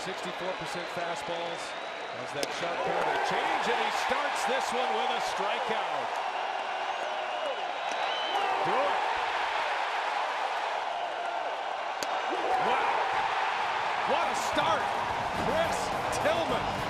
64% fastballs as that sharp curve change, and he starts this one with a strikeout. Brewer. Wow, what a start, Chris Tillman.